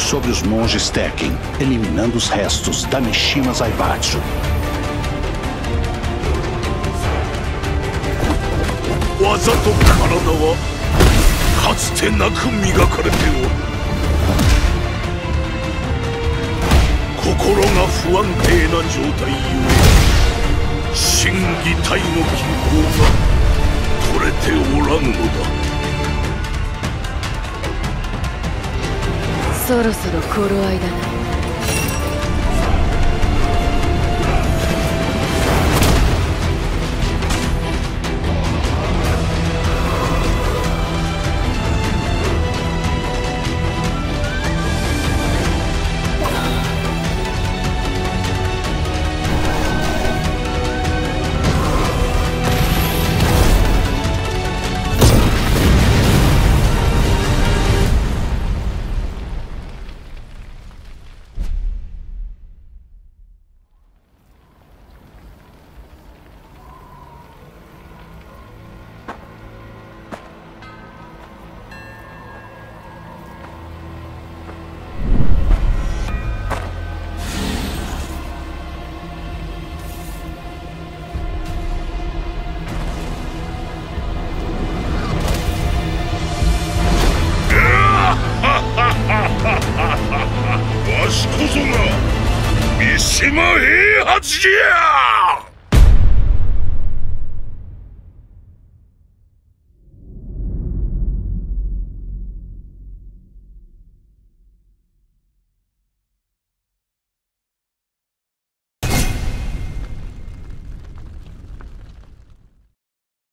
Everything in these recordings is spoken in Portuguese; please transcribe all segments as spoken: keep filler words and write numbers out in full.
Sobre os monges Tekken, eliminando os restos da Mishima Zaibatsu.そろそろ頃合いだな。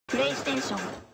PlayStation